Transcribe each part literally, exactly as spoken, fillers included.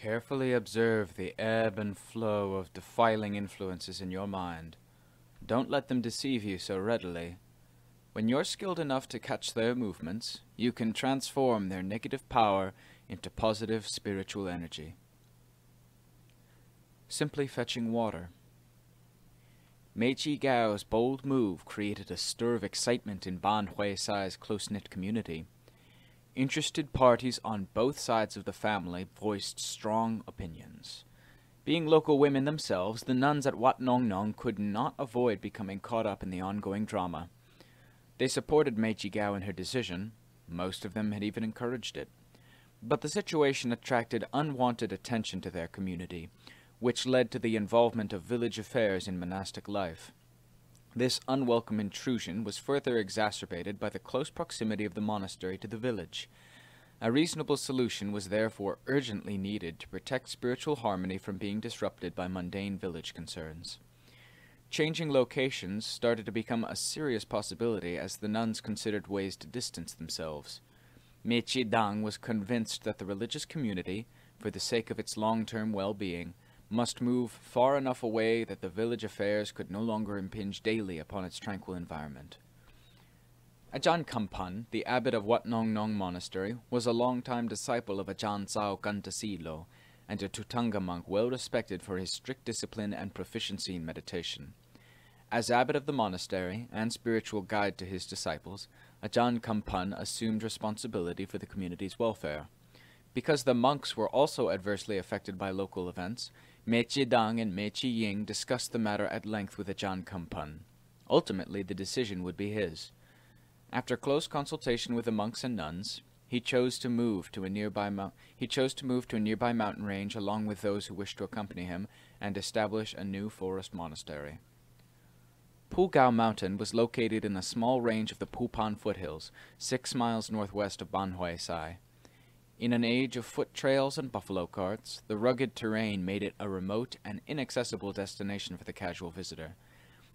Carefully observe the ebb and flow of defiling influences in your mind. Don't let them deceive you so readily. When you're skilled enough to catch their movements, you can transform their negative power into positive spiritual energy. Simply fetching water. Mae Chee Kaew's bold move created a stir of excitement in Ban Huay Sai's close-knit community. Interested parties on both sides of the family voiced strong opinions. Being local women themselves, the nuns at Wat Nong Nong could not avoid becoming caught up in the ongoing drama. They supported Mae Chee Kaew in her decision. Most of them had even encouraged it. But the situation attracted unwanted attention to their community, which led to the involvement of village affairs in monastic life. This unwelcome intrusion was further exacerbated by the close proximity of the monastery to the village. A reasonable solution was therefore urgently needed to protect spiritual harmony from being disrupted by mundane village concerns. Changing locations started to become a serious possibility as the nuns considered ways to distance themselves. Mae Chee Dang was convinced that the religious community, for the sake of its long-term well-being, must move far enough away that the village affairs could no longer impinge daily upon its tranquil environment. Ajahn Kampan, the abbot of Wat Nong Nong Monastery, was a long-time disciple of Ajahn Sao Kantasilo, and a Tutanga monk well respected for his strict discipline and proficiency in meditation. As abbot of the monastery and spiritual guide to his disciples, Ajahn Kampan assumed responsibility for the community's welfare. Because the monks were also adversely affected by local events, Mae Chee Dang and Mae Chee Ying discussed the matter at length with Ajahn Kampan. Ultimately, the decision would be his. After close consultation with the monks and nuns, he chose to move to a nearby mo he chose to move to a nearby mountain range along with those who wished to accompany him and establish a new forest monastery. Phu Gao Mountain was located in a small range of the Pupan foothills, six miles northwest of Ban Huay Sai. In an age of foot trails and buffalo carts, the rugged terrain made it a remote and inaccessible destination for the casual visitor.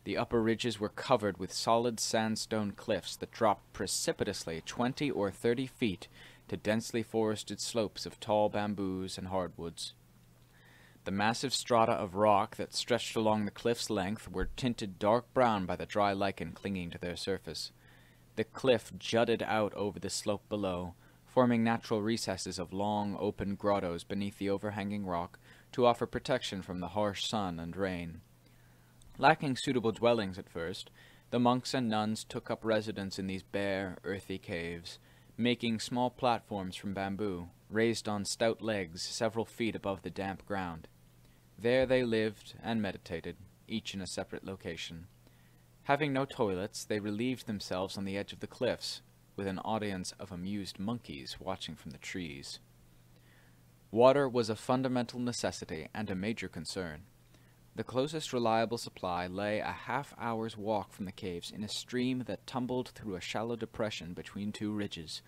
The upper ridges were covered with solid sandstone cliffs that dropped precipitously twenty or thirty feet to densely forested slopes of tall bamboos and hardwoods. The massive strata of rock that stretched along the cliff's length were tinted dark brown by the dry lichen clinging to their surface. The cliff jutted out over the slope below, forming natural recesses of long, open grottos beneath the overhanging rock to offer protection from the harsh sun and rain. Lacking suitable dwellings at first, the monks and nuns took up residence in these bare, earthy caves, making small platforms from bamboo, raised on stout legs several feet above the damp ground. There they lived and meditated, each in a separate location. Having no toilets, they relieved themselves on the edge of the cliffs, with an audience of amused monkeys watching from the trees. Water was a fundamental necessity and a major concern. The closest reliable supply lay a half-hour's walk from the caves in a stream that tumbled through a shallow depression between two ridges.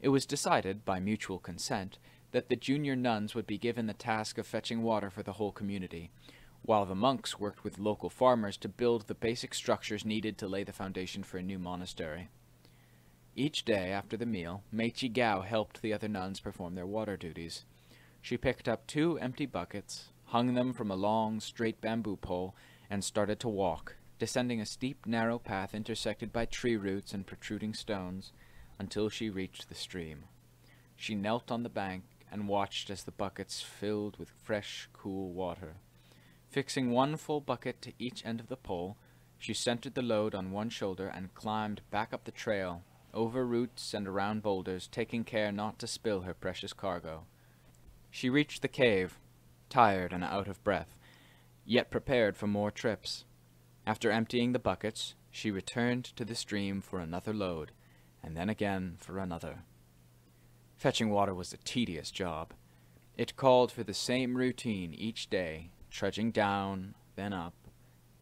It was decided, by mutual consent, that the junior nuns would be given the task of fetching water for the whole community, while the monks worked with local farmers to build the basic structures needed to lay the foundation for a new monastery. Each day after the meal, Mae Chee Kaew helped the other nuns perform their water duties. She picked up two empty buckets, hung them from a long, straight bamboo pole, and started to walk, descending a steep, narrow path intersected by tree roots and protruding stones, until she reached the stream. She knelt on the bank and watched as the buckets filled with fresh, cool water. Fixing one full bucket to each end of the pole, she centered the load on one shoulder and climbed back up the trail, over roots and around boulders, taking care not to spill her precious cargo. She reached the cave, tired and out of breath, yet prepared for more trips. After emptying the buckets, she returned to the stream for another load, and then again for another. Fetching water was a tedious job. It called for the same routine each day, trudging down, then up,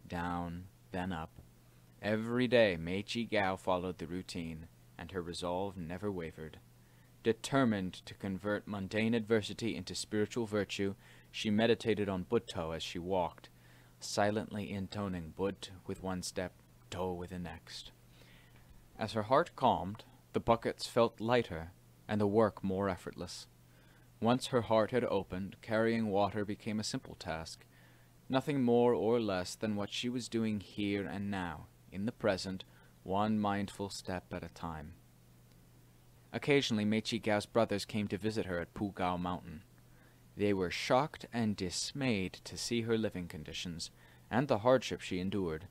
down, then up. Every day, Mae Chee Kaew followed the routine, and her resolve never wavered. Determined to convert mundane adversity into spiritual virtue, she meditated on Buddho as she walked, silently intoning Buddh with one step, Do with the next. As her heart calmed, the buckets felt lighter, and the work more effortless. Once her heart had opened, carrying water became a simple task, nothing more or less than what she was doing here and now, in the present, one mindful step at a time. Occasionally, Mae Chee Kaew's brothers came to visit her at Phu Gao Mountain. They were shocked and dismayed to see her living conditions and the hardship she endured.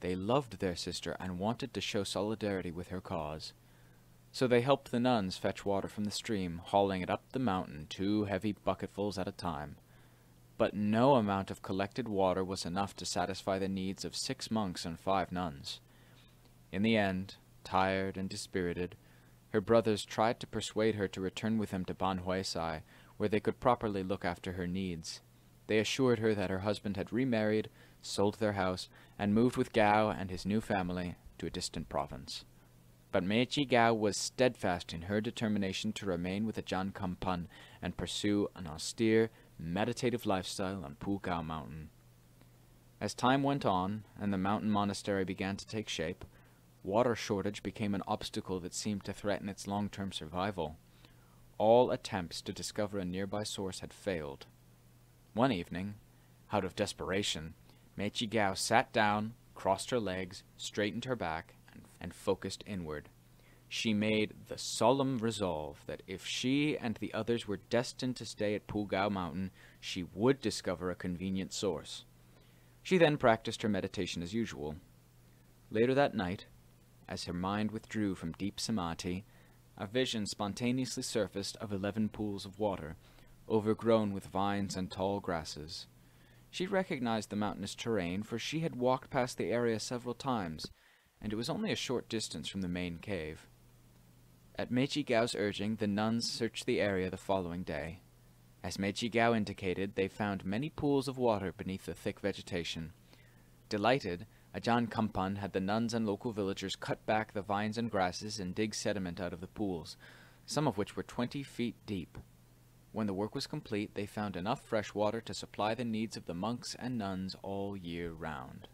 They loved their sister and wanted to show solidarity with her cause. So they helped the nuns fetch water from the stream, hauling it up the mountain, two heavy bucketfuls at a time. But no amount of collected water was enough to satisfy the needs of six monks and five nuns. In the end, tired and dispirited, her brothers tried to persuade her to return with them to Ban Huay Sai, where they could properly look after her needs. They assured her that her husband had remarried, sold their house, and moved with Gao and his new family to a distant province. But Mae Chee Kaew was steadfast in her determination to remain with Ajahn Kampan and pursue an austere, meditative lifestyle on Phu Gao Mountain. As time went on, and the mountain monastery began to take shape, water shortage became an obstacle that seemed to threaten its long-term survival. All attempts to discover a nearby source had failed. One evening, out of desperation, Mae Chee Kaew sat down, crossed her legs, straightened her back, and focused inward. She made the solemn resolve that if she and the others were destined to stay at Phu Gao Mountain, she would discover a convenient source. She then practiced her meditation as usual. Later that night, as her mind withdrew from deep samadhi, a vision spontaneously surfaced of eleven pools of water, overgrown with vines and tall grasses. She recognized the mountainous terrain, for she had walked past the area several times, and it was only a short distance from the main cave. At Mae Chee Kaew's urging, the nuns searched the area the following day. As Mae Chee Kaew indicated, they found many pools of water beneath the thick vegetation. Delighted, Ajahn Kampan had the nuns and local villagers cut back the vines and grasses and dig sediment out of the pools, some of which were twenty feet deep. When the work was complete, they found enough fresh water to supply the needs of the monks and nuns all year round.